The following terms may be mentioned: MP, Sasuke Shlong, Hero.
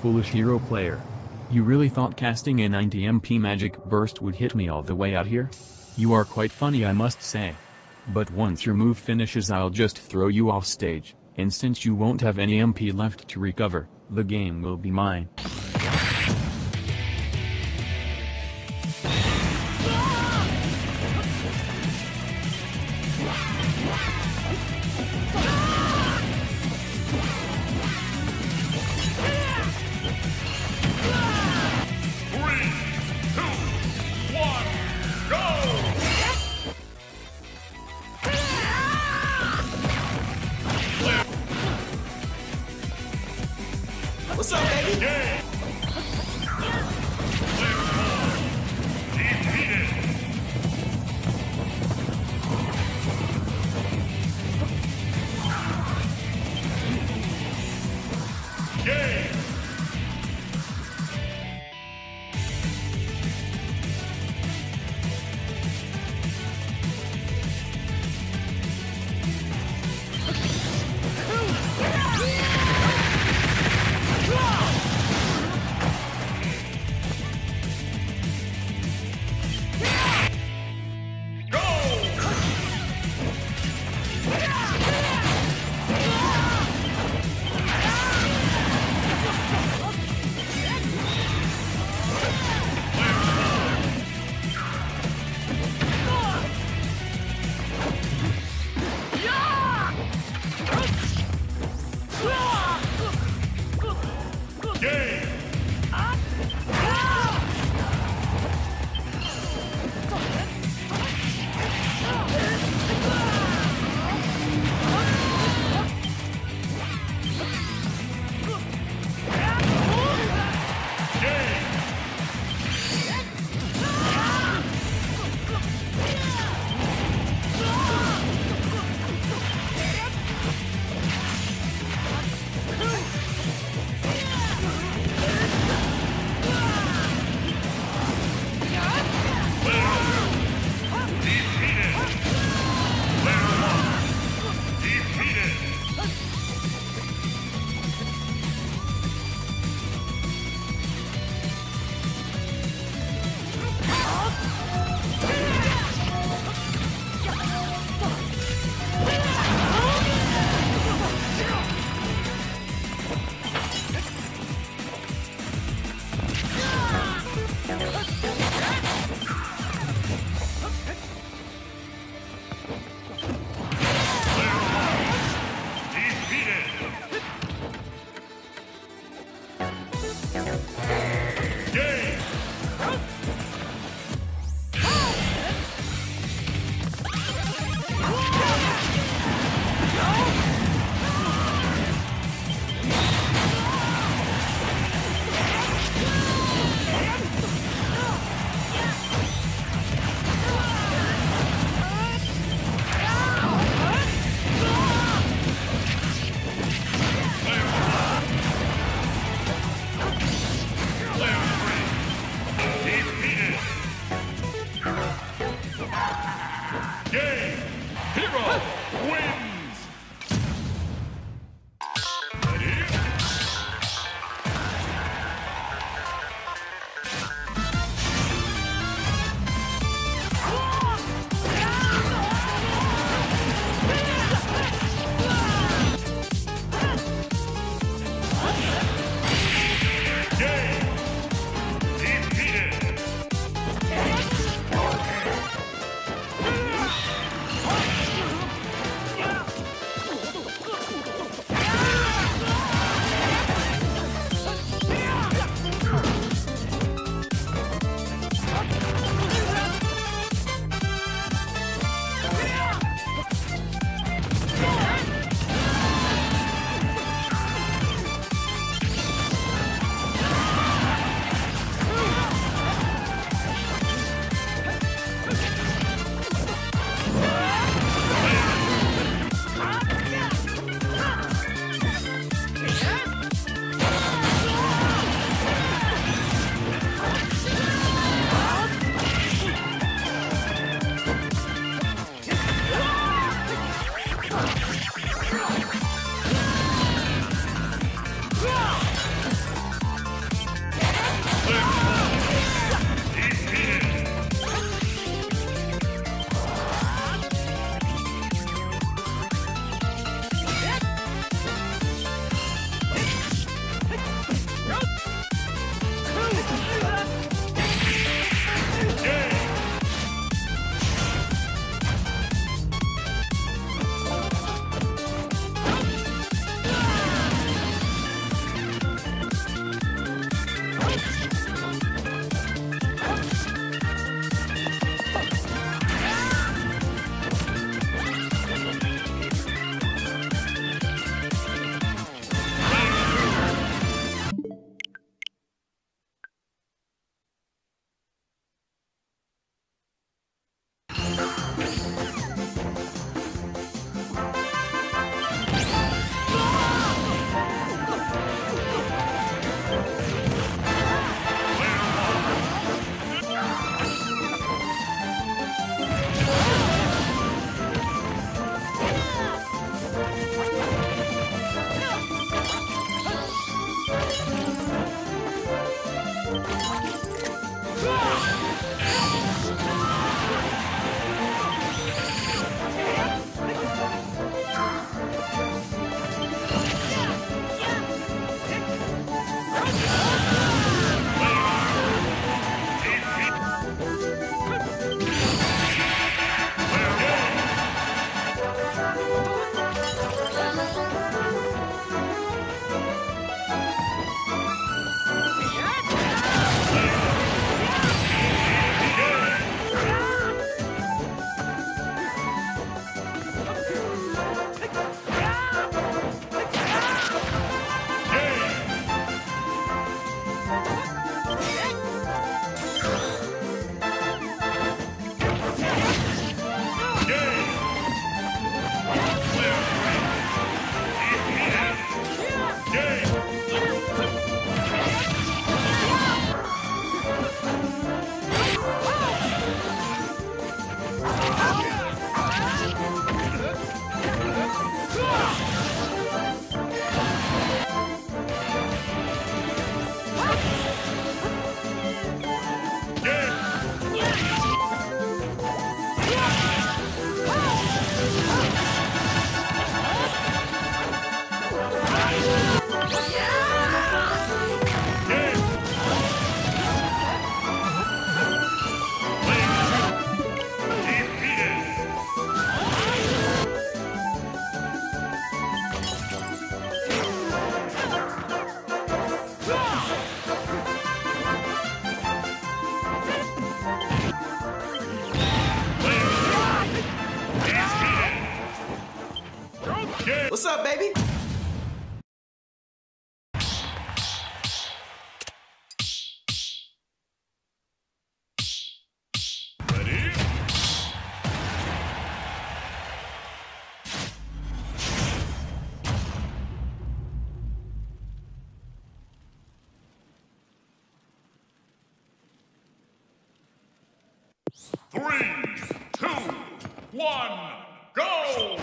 foolish hero player. You really thought casting an 90 MP magic burst would hit me all the way out here? You are quite funny, I must say. But once your move finishes, I'll just throw you off stage, and since you won't have any MP left to recover, the game will be mine. What's up, baby? Yeah. baby. Ready? 3, 2, 1, go!